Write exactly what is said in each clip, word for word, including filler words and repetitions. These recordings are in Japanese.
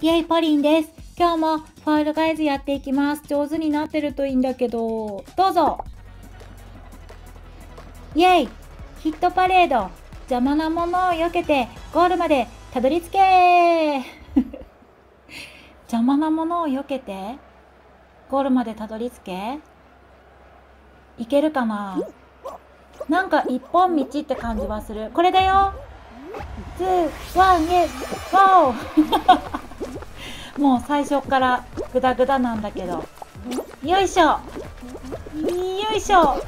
イエイポリンです。今日もファウルガイズやっていきます。上手になってるといいんだけど。どうぞ。イエイヒットパレード。邪魔なものを避けてゴールまでたどり着けー邪魔なものを避けてゴールまでたどり着け。いけるかな。なんか一本道って感じはする。これだよ。ツー、ワン、イエイゴーもう最初からグダグダなんだけど。よいしょよいしょ、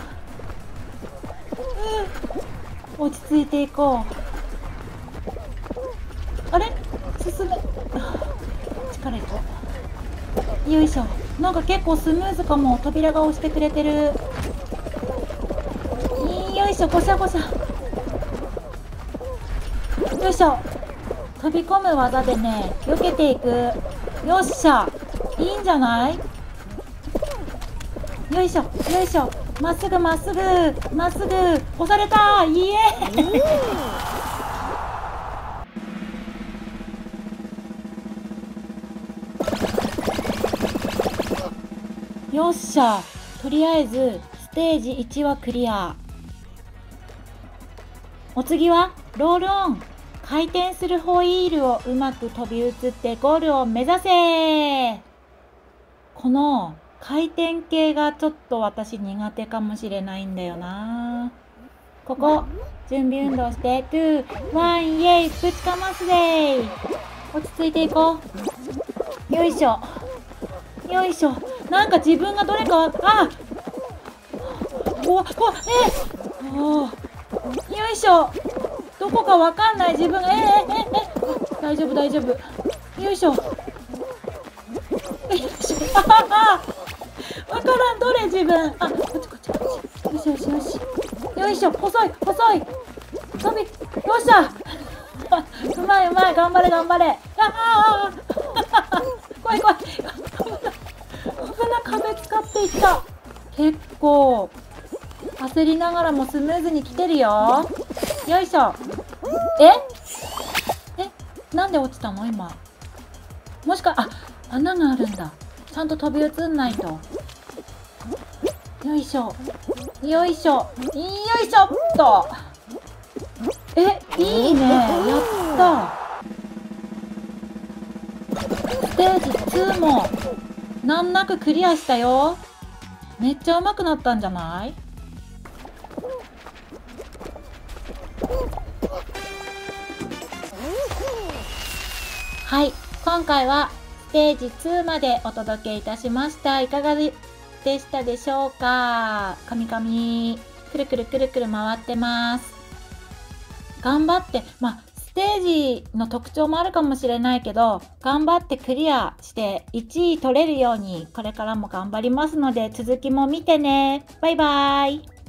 うん、落ち着いていこう。あれ進む力いこう。よいしょ。なんか結構スムーズかも。扉が押してくれてる。よいしょ。ごしゃごしゃ。よいしょ。飛び込む技でね避けていく。よっしゃ、いいんじゃない？よいしょ、よいしょ、まっすぐまっすぐまっすぐ押された、イエーイよっしゃ、とりあえずステージいちはクリア。お次はロールオン。回転するホイールをうまく飛び移ってゴールを目指せ。この回転系がちょっと私苦手かもしれないんだよな。ここ準備運動して、ツー、ワン、イエイぶちかますぜ。落ち着いていこう。よいしょよいしょ。なんか自分がどれか、あっ怖っ怖っ、えっ、おー、よいしょ。どこかわかんない自分が、ええええ、大丈夫大丈夫。よいしょよいしょ。あはは、わからん、どれ自分。あ、こっちこっちこっち。よしよしよしよいしょ。細い細い飛び、よっしゃうまいうまい、頑張れ頑張れ。ああ怖い怖い危ない、壁使っていった。結構焦りながらもスムーズに来てるよ。よいしょ。ええ、なんで落ちたの今。もしか、あ、穴があるんだ。ちゃんと飛び移んないと。よいしょよいしょよいしょっと。え、いいね、やった。ステージツーも難なくクリアしたよ。めっちゃうまくなったんじゃない？はい、今回はステージツーまでお届けいたしました。いかがでしたでしょうか。カミカミくるくるくるくる回ってます。頑張って、まあステージの特徴もあるかもしれないけど、頑張ってクリアしていちい取れるようにこれからも頑張りますので、続きも見てね。バイバーイ。